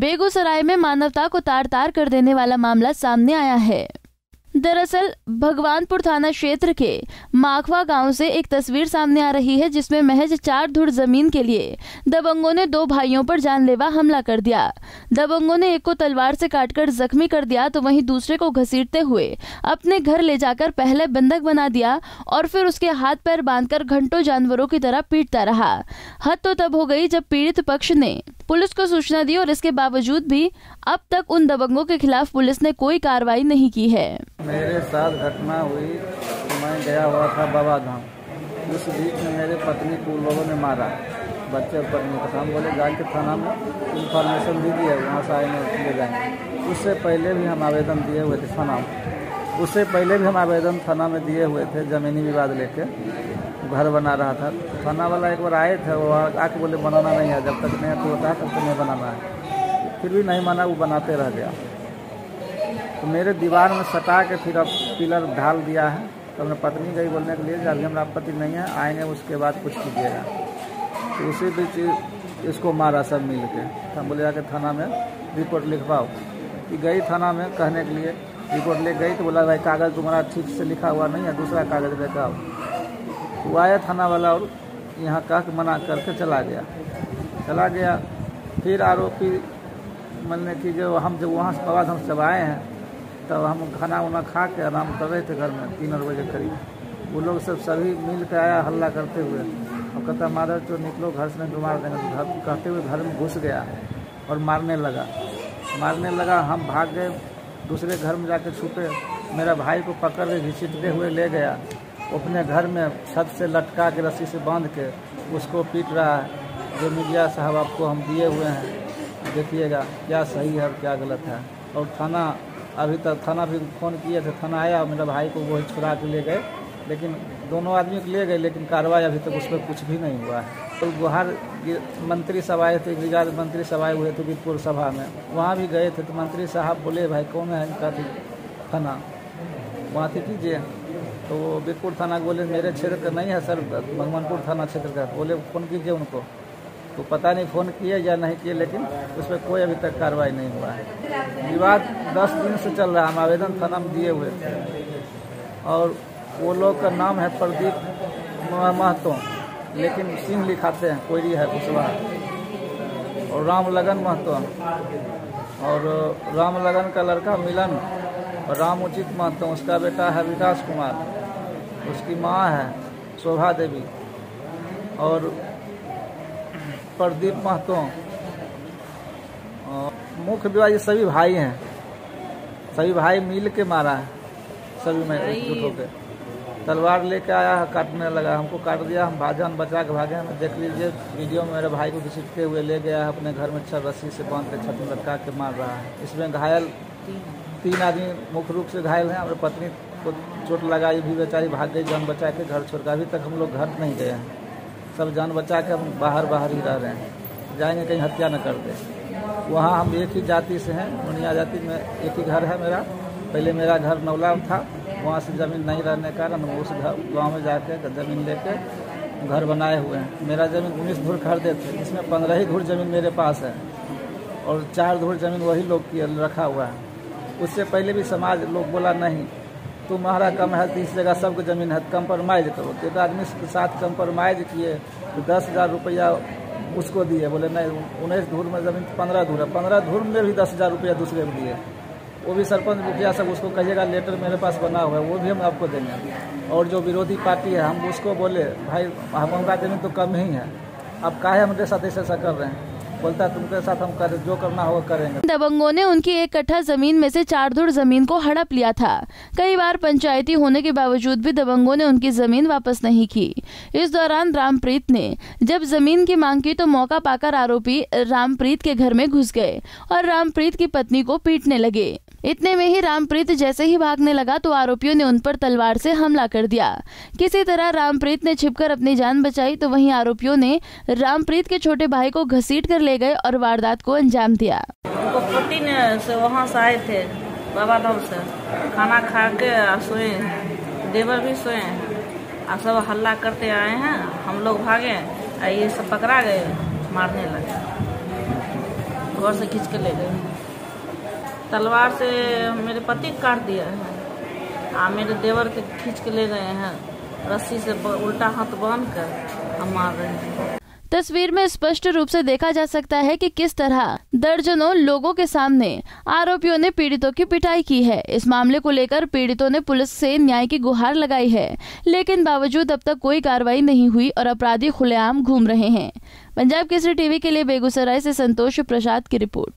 बेगूसराय में मानवता को तार तार कर देने वाला मामला सामने आया है। दरअसल भगवानपुर थाना क्षेत्र के माखवा गांव से एक तस्वीर सामने आ रही है, जिसमें महज 4 धुर जमीन के लिए दबंगों ने 2 भाइयों पर जानलेवा हमला कर दिया। दबंगों ने एक को तलवार से काटकर जख्मी कर दिया तो वहीं दूसरे को घसीटते हुए अपने घर ले जाकर पहले बंधक बना दिया और फिर उसके हाथ पैर बांधकर घंटों जानवरों की तरह पीटता रहा। हद तो तब हो गई जब पीड़ित पक्ष ने पुलिस को सूचना दी और इसके बावजूद भी अब तक उन दबंगों के खिलाफ पुलिस ने कोई कार्रवाई नहीं की है। मेरे साथ घटना हुई, मैं गया हुआ था बाबा धाम। उस बीच में मेरे पत्नी को लोगों ने मारा, बच्चे पत्नी को। हम बोले जाके थाना में इंफॉर्मेशन दी है, वहाँ से आए ले जाएंगे। उससे पहले भी हम आवेदन दिए हुए थे थाना में, उससे पहले भी हम आवेदन थाना में दिए हुए थे। जमीनी विवाद लेके घर बना रहा था, थाना वाला एक बार आए थे, वो आके बोले बनाना नहीं है, जब तक नहीं तो होता है तब तक नहीं बनाना है। फिर भी नहीं माना, वो बनाते रह गया। तो मेरे दीवार में सटा के फिर अब पिलर ढाल दिया है। तो हमने पत्नी गई बोलने के लिए अभी हमारा आपत्ति नहीं है, आएंगे उसके बाद कुछ कीजिएगा। तो उसी बीच इसको मारा सब मिल के। तो हम बोले जाके थाना में रिपोर्ट लिखवाओ। कि गई थाना में कहने के लिए, रिपोर्ट ले गई तो बोला भाई कागज़ तुम्हारा ठीक से लिखा हुआ नहीं है, दूसरा कागज़ लेकर आओ। वो आया थाना वाला और यहाँ का मना करके चला गया। फिर आरोपी मानने की जो हम जब वहाँ से बाद हम सब आए हैं, तब तो हम खाना उना खा के आराम कर रहे थे घर में 3 बजे करीब। वो लोग सब सभी मिल के आया हल्ला करते हुए और कहता मारा तो निकलो घर से, नहीं मार देना। घर कहते हुए घर में घुस गया और मारने लगा। हम भाग गए, दूसरे घर में जाके छुपे। मेरा भाई को पकड़ के घिसटते हुए ले गया, अपने घर में छत से लटका के रस्सी से बांध के उसको पीट रहा है। जो मीडिया साहब आपको हम दिए हुए हैं, देखिएगा क्या सही है और क्या गलत है। और थाना अभी तक थाना भी फ़ोन किए थे, थाना आया और मेरे भाई को वही छुड़ा के ले गए। लेकिन दोनों आदमी को ले गए, लेकिन कार्रवाई अभी तक उस पर कुछ भी नहीं हुआ है। तो गुहार मंत्री सब आए थे, गुजरात मंत्री सब आए हुए थे बीरपुर सभा में, वहाँ भी गए थे। तो मंत्री साहब बोले भाई कौन है इनका थाना, वहाँ से कीजिए। तो बीरपुर थाना बोले मेरे क्षेत्र का नहीं है सर, मघमनपुर थाना क्षेत्र का। बोले फ़ोन कीजिए उनको। तो पता नहीं फ़ोन किए या नहीं किए, लेकिन उस पर कोई अभी तक कार्रवाई नहीं हुआ है। विवाद 10 दिन से चल रहा है। हम आवेदन थाना में दिए हुए थे। और वो लोग का नाम है प्रदीप महतो, लेकिन सिंह लिखाते हैं, कोईरी है कुशवाहा। और रामलगन महतो, और रामलगन का लड़का मिलन, और रामप्रीत महतो उसका बेटा है विकास कुमार, उसकी माँ है शोभा देवी। और प्रदीप महतो मुख्य विवादी सभी भाई हैं, सभी भाई मिल के मारा है, सभी में एकजुट होकर तलवार लेके आया है, काटने लगा। हमको काट दिया, हम भाजन बचा के भागे। हमें देख लीजिए वीडियो में, मेरे भाई को घिसटते हुए ले गया है, अपने घर में रस्सी से बांध के छत में लटका के मार रहा है। इसमें घायल 3 आदमी मुख्य रूप से घायल हैं। और पत्नी को चोट लगाई भी, बेचारी भाग गई जान बचा के घर छोड़कर। अभी तक हम लोग घर नहीं गए हैं, सब जान बचा के हम बाहर ही रह रहे हैं। जाएंगे कहीं हत्या न कर दे। वहाँ हम एक ही जाति से हैं, मुनिया जाति में एक ही घर है मेरा। पहले मेरा घर नौला था, वहाँ से ज़मीन नहीं रहने के कारण उस घर गाँव में जाके ज़मीन ले कर घर बनाए हुए हैं। मेरा ज़मीन 19 धुर कर देते, इसमें 15 ही धुर ज़मीन मेरे पास है और 4 धुर ज़मीन वही लोग की रखा हुआ है। उससे पहले भी समाज लोग बोला नहीं तुम्हारा कम है, तो इस जगह सबको ज़मीन है, कंप्रोमाइज करो। एक आदमी के साथ कंप्रोमाइज किए तो 10,000 रुपया उसको दिए। बोले नहीं 19 धुर में ज़मीन 15 धुर है, 15 धुर में भी 10,000 रुपया दूसरे को दिए। वो भी सरपंच मुखिया सब उसको कहिएगा, लेटर मेरे पास बना हुआ है, वो भी हम आपको देंगे। और जो विरोधी पार्टी है हम उसको बोले भाई हमारा ज़मीन तो कम ही है, आप काहे हमारे साथ ऐसा कर रहे हैं। बोलता तुमके साथ हम जो करना हो करेंगे। दबंगों ने उनकी 1 कट्ठा जमीन में से 4 धुर जमीन को हड़प लिया था। कई बार पंचायती होने के बावजूद भी दबंगों ने उनकी जमीन वापस नहीं की। इस दौरान रामप्रीत ने जब जमीन की मांग की तो मौका पाकर आरोपी रामप्रीत के घर में घुस गए और रामप्रीत की पत्नी को पीटने लगे। इतने में ही रामप्रीत जैसे ही भागने लगा तो आरोपियों ने उन पर तलवार से हमला कर दिया। किसी तरह रामप्रीत ने छिपकर अपनी जान बचाई तो वहीं आरोपियों ने रामप्रीत के छोटे भाई को घसीट कर ले गए और वारदात को अंजाम दिया। उनको 14 से वहाँ से आए थे बाबा धाम से, खाना खा के सोए, देवर भी सोए और सब हल्ला करते आए हैं। हम लोग भागे, ये सब पकड़ा गए, मारने लगे। गोबर से खींच के ले गए, तलवार से मेरे पति काट दिया है और मेरे देवर के खींच के ले गए हैं रस्सी से उल्टा हाथ बांध कर हम मार रहे हैं। तस्वीर में स्पष्ट रूप से देखा जा सकता है कि किस तरह दर्जनों लोगों के सामने आरोपियों ने पीड़ितों की पिटाई की है। इस मामले को लेकर पीड़ितों ने पुलिस से न्याय की गुहार लगाई है, लेकिन बावजूद अब तक कोई कार्रवाई नहीं हुई और अपराधी खुलेआम घूम रहे हैं। पंजाब केसरी टीवी के लिए बेगूसराय से संतोष प्रसाद की रिपोर्ट।